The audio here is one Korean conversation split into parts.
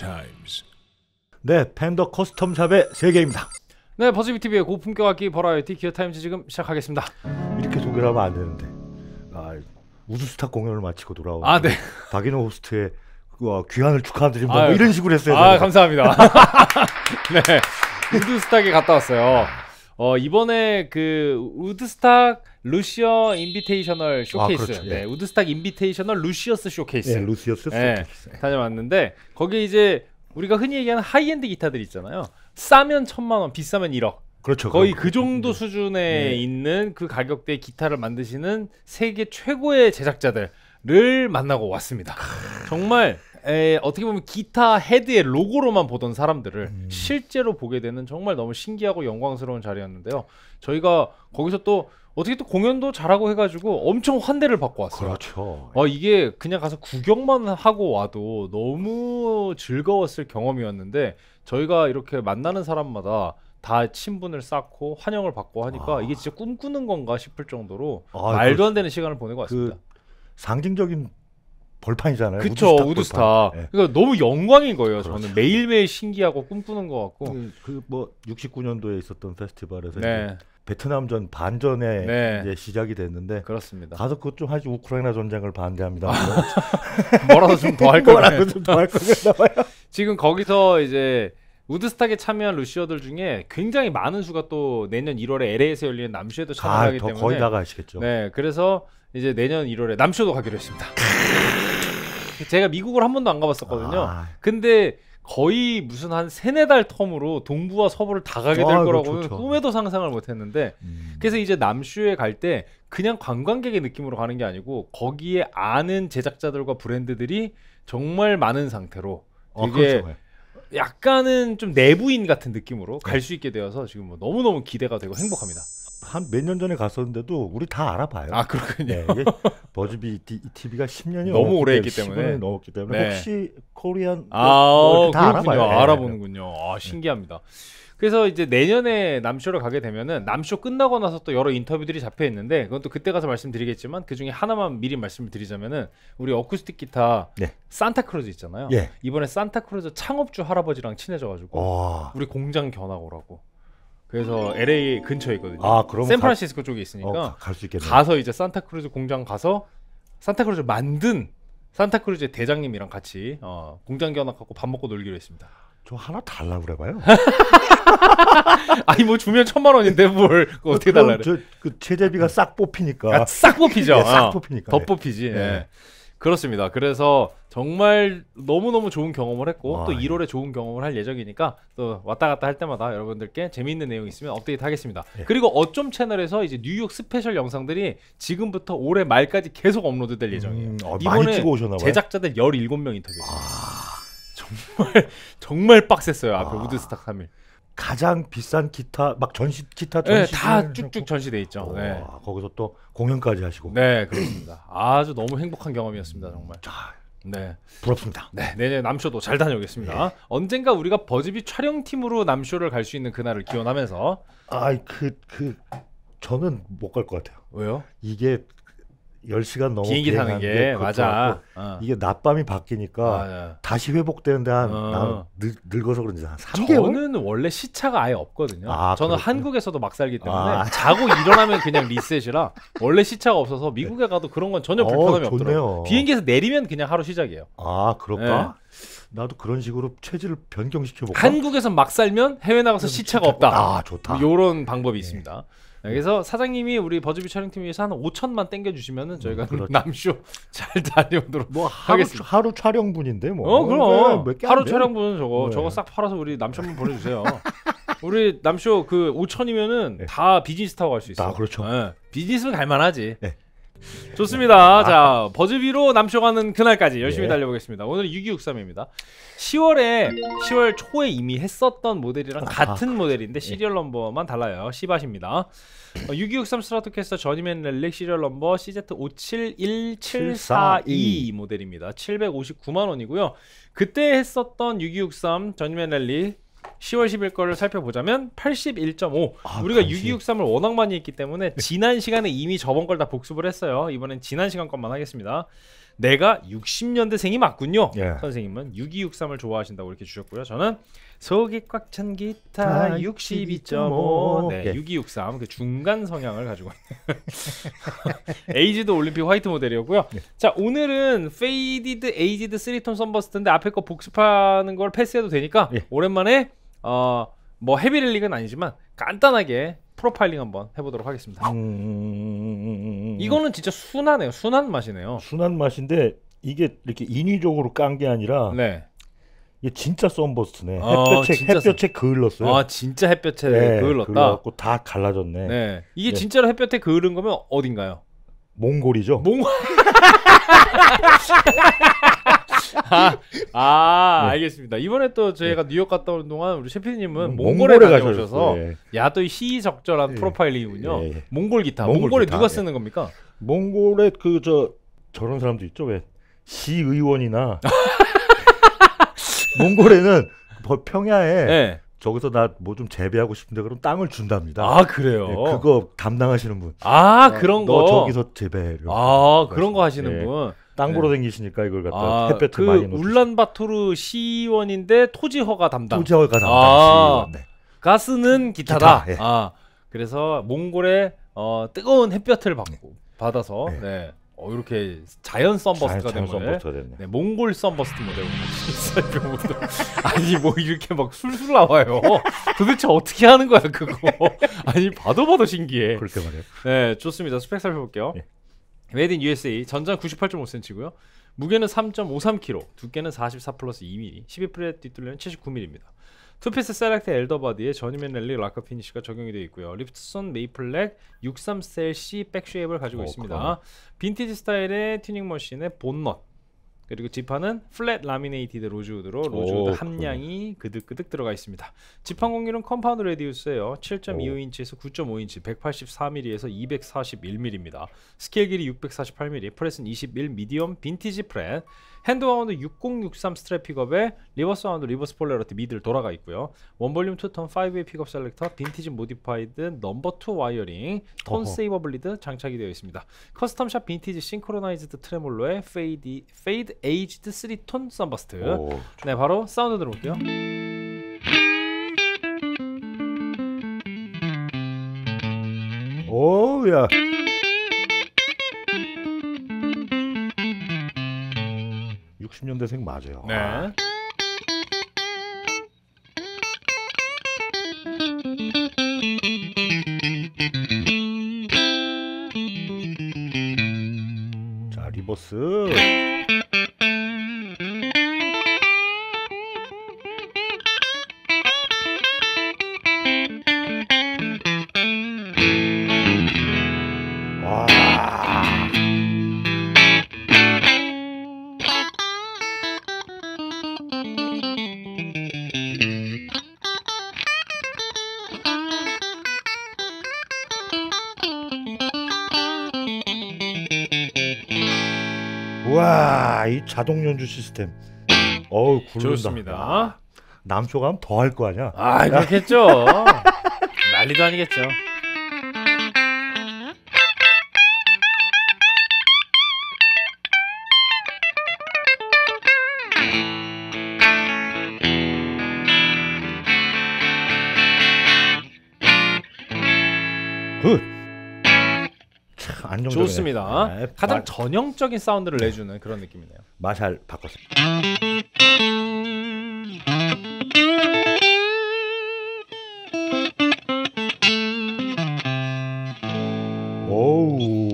GearTimes. 네, 펜더 커스텀 샵의 세계입니다. 네, 버즈비 TV의 고품격 악기 버라이어티 기어타임즈 지금 시작하겠습니다. 이렇게 소개를 하면 안 되는데. 아, 우드스탁 공연을 마치고 돌아온 아, 네. 박인호 호스트의 귀환을 축하드립니다. 뭐 이런 식으로 했어요. 아, 감사합니다. 네, 우드스탁에 갔다 왔어요. 이번에 그 우드스탁 루시어 인비테이셔널 쇼케이스, 아, 그렇죠. 네, 예. 우드스탁 인비테이셔널 루시어스 쇼케이스, 예, 루시어스 쇼케이스. 예, 다녀왔는데 거기에 이제 우리가 흔히 얘기하는 하이엔드 기타들 있잖아요. 싸면 1,000만 원, 비싸면 1억. 그렇죠. 거의 그 정도 수준에 예. 있는 그 가격대 기타를 만드시는 세계 최고의 제작자들을 만나고 왔습니다. 정말. 어떻게 보면 기타 헤드의 로고로만 보던 사람들을 실제로 보게 되는 정말 너무 신기하고 영광스러운 자리였는데요. 저희가 거기서 또 어떻게 또 공연도 잘하고 해가지고 엄청 환대를 받고 왔어요. 그렇죠. 이게 그냥 가서 구경만 하고 와도 너무 즐거웠을 경험이었는데 저희가 이렇게 만나는 사람마다 다 친분을 쌓고 환영을 받고 하니까 이게 진짜 꿈꾸는 건가 싶을 정도로 말도 안 되는 시간을 보내고 왔습니다. 상징적인 벌판이잖아요. 그쵸, 우드스타. 네. 그러니까 너무 영광인 거예요. 그렇죠. 저는 매일매일 신기하고 꿈꾸는 것 같고. 뭐 69년도에 있었던 페스티벌에서 네. 베트남전 반전에 네. 이제 시작이 됐는데. 그렇습니다. 가서 그것 좀 하지 우크라이나 전쟁을 반대합니다. 뭐라도 좀 더 할 거예요. 뭐라도 좀 더 할 거예요. 지금 거기서 이제 우드스탁에 참여한 루시어들 중에 굉장히 많은 수가 또 내년 1월에 LA에서 열리는 남쇼에도 참여하기 때문에 거의 다 가시겠죠. 네, 그래서 이제 내년 1월에 남쇼도 가기로 했습니다. 제가 미국을 한 번도 안 가봤었거든요. 근데 거의 무슨 한 3-4달 텀으로 동부와 서부를 다 가게 될 거라고는 좋죠. 꿈에도 상상을 못했는데 그래서 이제 남쇼에 갈 때 그냥 관광객의 느낌으로 가는 게 아니고 거기에 아는 제작자들과 브랜드들이 정말 많은 상태로 되게 그렇죠. 약간은 좀 내부인 같은 느낌으로 갈 수 있게 되어서 지금 뭐 너무너무 기대가 되고 행복합니다. 한 몇 년 전에 갔었는데도 우리 다 알아봐요. 아, 그렇군요. 네, 이게 버즈비 TV가 10년이 너무 오래 했기 때문에 넘었기 때문에 네. 혹시 코리안 다 알아봐요. 알아보는군요. 아, 신기합니다. 그래서 이제 내년에 남쇼를 가게 되면은 남쇼 끝나고 나서 또 여러 인터뷰들이 잡혀 있는데 그건 또 그때 가서 말씀드리겠지만 그 중에 하나만 미리 말씀을 드리자면은 우리 어쿠스틱 기타 네. 산타크루즈 있잖아요. 예. 이번에 산타크루즈 창업주 할아버지랑 친해져가지고 우리 공장 견학오라고. 그래서 LA 근처에 있거든요. 아, 그럼 샌프란시스코 쪽에 있으니까 갈 수 있겠네요. 가서 이제 산타크루즈 공장 가서 산타크루즈 만든 산타크루즈 대장님이랑 같이 공장 견학하고 밥 먹고 놀기로 했습니다. 저 하나 달라고 그래봐요. 아니 뭐 주면 1,000만 원인데 뭘 어떻게 달라 그래. 그 체제비가 싹 뽑히니까. 아, 싹 뽑히죠. 예, 싹 뽑히니까. 더 뽑히지. 예. 예. 그렇습니다. 그래서 정말 너무너무 좋은 경험을 했고 또 1월에 좋은 경험을 할 예정이니까 또 왔다 갔다 할 때마다 여러분들께 재미있는 내용이 있으면 업데이트 하겠습니다. 예. 그리고 어쩜 채널에서 이제 뉴욕 스페셜 영상들이 지금부터 올해 말까지 계속 업로드 될 예정이에요. 이번에 제작자들 17명 인터뷰했어요. 정말 빡셌어요. 앞에 우드스탁 3일 가장 비싼 기타 막 전시 기타 전시 네, 다 쭉쭉 전시돼 있죠. 네. 거기서 또 공연까지 하시고 네 그렇습니다. 아주 너무 행복한 경험이었습니다. 정말 네 부럽습니다. 네 내년 남쇼도 잘 다녀오겠습니다. 네. 언젠가 우리가 버즈비 촬영팀으로 남쇼를 갈 수 있는 그날을 기원하면서 저는 못 갈 것 같아요. 왜요? 이게 10시간 넘어 비행기 타는 게 맞아. 이게 낮밤이 바뀌니까 다시 회복되는데 난 늙어서 그런지 한 3개월? 저는 원래 시차가 아예 없거든요. 저는 그렇군요. 한국에서도 막 살기 때문에 자고 일어나면 그냥 리셋이라 원래 시차가 없어서 미국에 가도 그런 건 전혀 불편함이 없더라고요. 비행기에서 내리면 그냥 하루 시작이에요. 아 그럴까? 네. 나도 그런 식으로 체질을 변경시켜볼까? 한국에서 막 살면 해외 나가서 시차가 없다. 아 좋다. 이런 방법이 있습니다. 그래서 사장님이 우리 버즈비 촬영팀 위해서 한 5,000만 땡겨주시면은 저희가 남쇼 잘 다녀오도록 뭐 하겠습니다. 하루 촬영분인데 뭐. 그럼 네, 하루 촬영분 저거 네. 저거 싹 팔아서 우리 남쇼만 보내주세요. 우리 남쇼 그 5,000이면은 네. 다 비즈니스 타고 갈 수 있어요. 아 그렇죠. 네. 비즈니스는 갈만하지. 네. 좋습니다. 자 버즈비로 남쇼 가는 그날까지 열심히 달려보겠습니다. 오늘 6263입니다 10월 초에 이미 했었던 모델이랑 같은 모델인데 시리얼 넘버만 달라요. 시밭입니다. 6263 스트라토캐스터 저니맨 렐릭 시리얼 넘버 CZ571742 모델입니다. 759만 원이고요 그때 했었던 6263 저니맨 렐릭 10월 10일 거를 살펴보자면 81.5. 우리가 6263을 워낙 많이 했기 때문에 지난 시간에 이미 저번 걸 다 복습을 했어요. 이번엔 지난 시간 것만 하겠습니다. 내가 60년대생이 맞군요. 예. 선생님은 6263을 좋아하신다고 이렇게 주셨고요. 저는 속이 꽉 찬 기타 62.5. 네, 예. 6263 그 중간 성향을 가지고 있는 에이지드 올림픽 화이트 모델이었고요. 예. 자, 오늘은 페이디드 에이지드 3톤 썬버스트인데 앞에 거 복습하는 걸 패스해도 되니까 예. 오랜만에 뭐 헤비릴릭은 아니지만 간단하게 프로파일링 한번 해보도록 하겠습니다. 이거는 진짜 순하네요. 순한 맛이네요. 순한 맛인데 이게 이렇게 인위적으로 깐 게 아니라 네. 이게 진짜 썬버스트네. 햇볕에 그을렀어요. 아, 진짜 햇볕에 네, 그을렀다. 그래갖고 다 갈라졌네. 네. 이게 네. 진짜로 햇볕에 그을른 거면 어딘가요? 몽골이죠. 몽골. 네. 알겠습니다. 이번에 또 저희가 뉴욕 갔다 오는 동안 우리 셰피님은 몽골에 가셔서 예. 야, 또 시의적절한 예. 프로파일링이군요. 예. 몽골 기타. 몽골에 기타. 누가 쓰는 겁니까? 몽골에 그 저런 사람도 있죠. 왜 시의원이나 몽골에는 평야에 예. 저기서 나 뭐 좀 재배하고 싶은데 그럼 땅을 준답니다. 아, 그래요? 네, 그거 담당하시는 분. 아, 그런 거. 너 저기서 재배해. 아, 그런 거 하시는 네. 분. 땅 보러 다니시니까 네. 이걸 갖다 햇볕에 그 많이 놓으시죠. 울란바토르 시의원인데 토지허가 담당. 토지허가 담당 시의원. 네. 가스는 기타다. 기타, 예. 아, 그래서 몽골에 뜨거운 햇볕을 받아서 네. 네. 이렇게 자연 썬버스트가 된 거예요. 네, 몽골 썬버스트 모델. 아니 뭐 이렇게 막 술술 나와요. 도대체 어떻게 하는 거야 그거. 아니 봐도 신기해. 그렇게 말이에요. 네, 좋습니다. 스펙 살펴볼게요. 네. Made in USA. 전장 98.5cm고요. 무게는 3.53kg. 두께는 44+2mm. 12프렛 뒷둘레는 79mm입니다. 투피스 셀렉트 엘더바디에 저니맨 랠리 락커 피니쉬가 적용이 되어 있고요. 리프트손 메이플렉 63셀C 백쉐입을 가지고 있습니다. 그럼. 빈티지 스타일의 튜닝 머신의 본넛, 그리고 지판은 플랫 라미네이티드 로즈우드로 로즈우드 함량이 그득그득 들어가 있습니다. 지판 공률은 컴파운드 레디우스예요. 7.25인치에서 9.5인치, 184mm에서 241mm입니다. 스케일 길이 648mm, 프레스는 21 미디엄 빈티지 프렛, 핸드와운드 6063 스트랩 픽업에 리버스 와운드, 리버스 폴레로티 미드를 돌아가 있고요. 원볼륨 2톤 5웨이 픽업 셀렉터, 빈티지 모디파이드 넘버2 와이어링, 톤 세이버 블리드 장착이 되어 있습니다. 커스텀샵 빈티지 싱크로나이즈드 트레몰로의 페이드 에이지드 3톤 썬버스트. 네, 바로 사운드 들어볼게요. 오야. 년대생 맞아요. 네. 아. 자, 리버스. 와, 이 자동 연주 시스템. 어우, 굴른다. 좋습니다. 남쇼 가면 더 할 거 아니야? 아, 그렇겠죠. 난리도 아니겠죠. 굿. 좋습니다. 네. 가장 전형적인 사운드를 네. 내주는 그런 느낌이네요. 마샬 바꿨어요. 오우.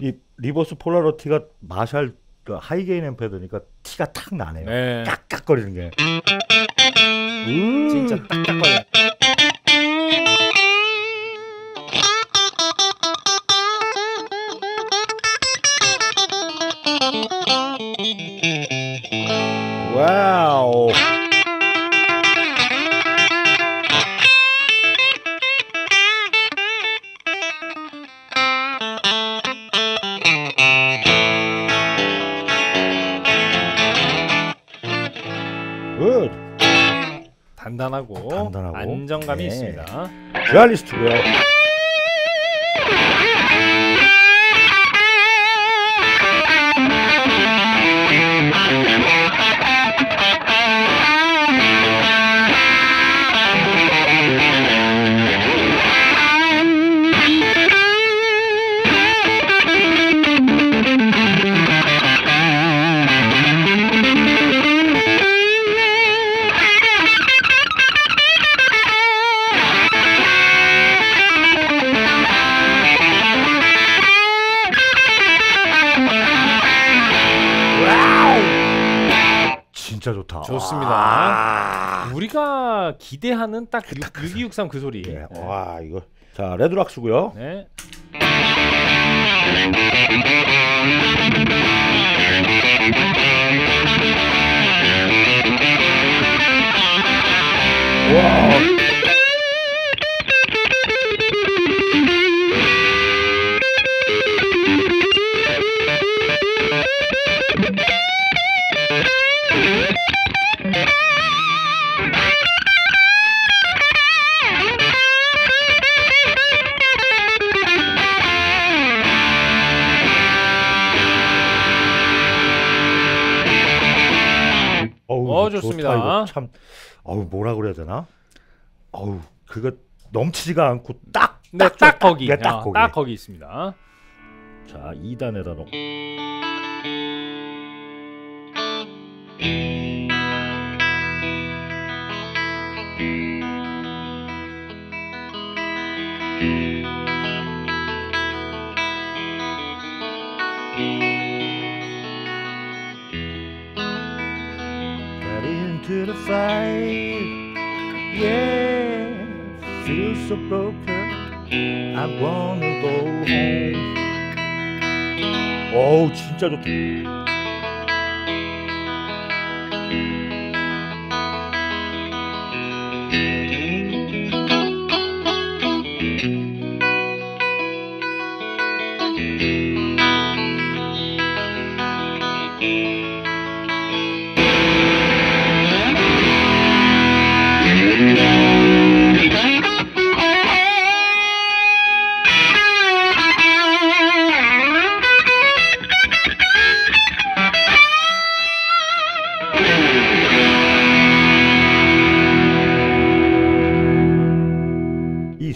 이 리버스 폴라로티가 마샬 하이게인 앰프니까 티가 탁 나네요. 네. 딱딱거리는 게. 진짜 딱딱거려. 와우. 굿. 단단하고 안정감이 있습니다. 듀얼리스트고요. 좋다. 좋습니다. 아 우리가 기대하는 딱 6263 그 소리. 네. 네. 와 이거 자 레드락스고요. 네. 와. 좋습니다. 좋다, 참 어우 뭐라 그래야 되나? 어우 그거 넘치지가 않고 딱 네, 딱 거기. 네, 딱 거기. 딱 거기 있습니다. 자, 2단에다 넣고 to the fight, yeah, feel so broken, I wanna go home. 어우 진짜 좋다.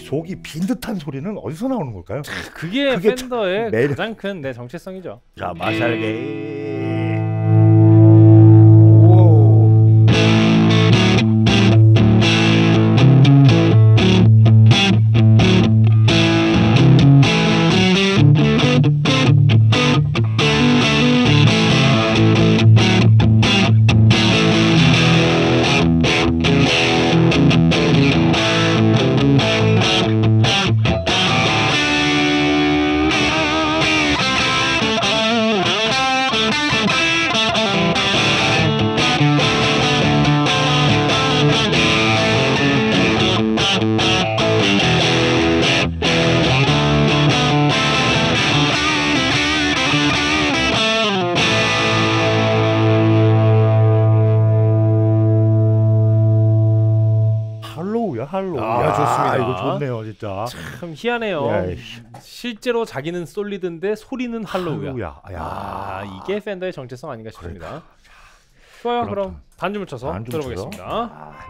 속이 빈 듯한 소리는 어디서 나오는 걸까요? 그게 펜더의 매력... 가장 큰 내 정체성이죠. 자, 마샬게. 오. 할로. 야, 좋습니다. 이거 좋네요, 진짜. 참 희한해요. 예. 실제로 자기는 솔리드인데 소리는 할로우야. 아, 이게 펜더의 정체성 아닌가 싶습니다. 그러니까. 좋아요. 그럼 반주를 쳐서 들어보겠습니다. 아,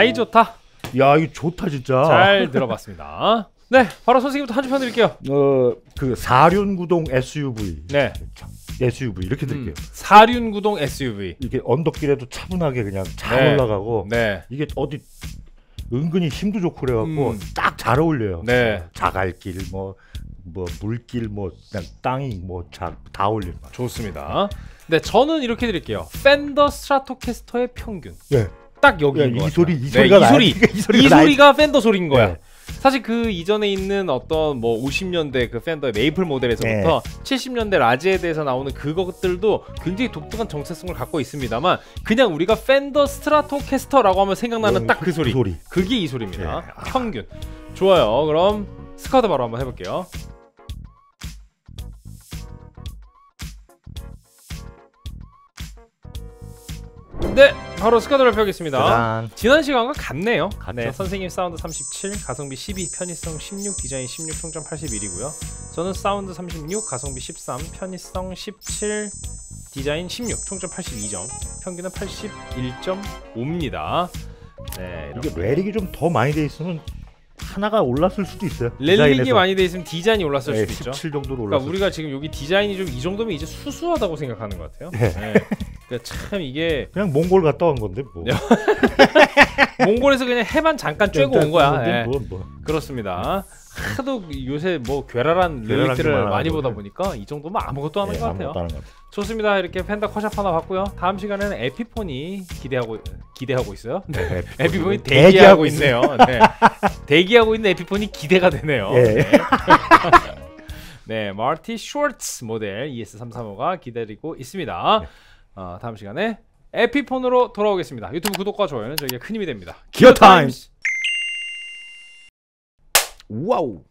아이 좋다. 야 이거 좋다 진짜. 잘 들어봤습니다. 네, 바로 선생님부터 한 줄 펴드릴게요. 그 사륜구동 SUV. 네. SUV 이렇게 드릴게요. 사륜구동 SUV. 이게 언덕길에도 차분하게 그냥 잘 네. 올라가고. 네. 이게 어디 은근히 힘도 좋고 그래갖고 딱 잘 어울려요. 네. 자갈길 뭐 물길 그냥 땅이 다 어울리는 거. 좋습니다. 네, 저는 이렇게 드릴게요. 펜더 스트라토캐스터의 평균. 네. 딱 여기인 거 같아요. 이 소리가 펜더 소리인 거야. 네. 사실 그 이전에 있는 어떤 50년대 그 펜더의 메이플 모델에서부터 네. 70년대 라지에 대해서 나오는 그것들도 굉장히 독특한 정체성을 갖고 있습니다만 그냥 우리가 펜더 스트라토캐스터라고 하면 생각나는 딱 그 소리. 그게 이 소리입니다. 네. 평균. 좋아요. 그럼 스쿼드 바로 한번 해볼게요. 네, 바로 스쿼드를 펴겠습니다. 짜잔. 지난 시간과 같네요. 네, 선생님 사운드 37, 가성비 12, 편의성 16, 디자인 16, 평점 81이고요. 저는 사운드 36, 가성비 13, 편의성 17, 디자인 16, 총점 82점, 평균은 81.5입니다. 네, 이게 레일이 좀 더 많이 돼 있으면 하나가 올랐을 수도 있어요. 레일링이 많이 돼 있으면 디자인이 올랐을 네, 수도 17 있죠. 17 정도로 올랐어요. 그러니까 우리가 지금 여기 디자인이 좀 이 정도면 이제 수수하다고 생각하는 것 같아요. 네. 네. 그러니까 참 이게 그냥 몽골 갔다 온 건데 뭐. 몽골에서 그냥 해만 잠깐 쬐고 온 거야. 네. 그렇습니다. 하도 요새 괴랄한 릴릭들을 많이 보다 보니까 이 정도면 아무것도 하는 것 같아요. 좋습니다. 이렇게 펜더 커샵 하나 봤고요. 다음 시간에는 에피폰이 기대하고 있어요. 네, 에피폰이 대기하고 있네요. 네. 대기하고 있는 에피폰이 기대가 되네요. 예. 네. 네, 멀티 쇼츠 모델 ES335가 기다리고 있습니다. 네. 다음 시간에 에피폰으로 돌아오겠습니다. 유튜브 구독과 좋아요는 저희가 큰 힘이 됩니다. 기어타임스. 와우.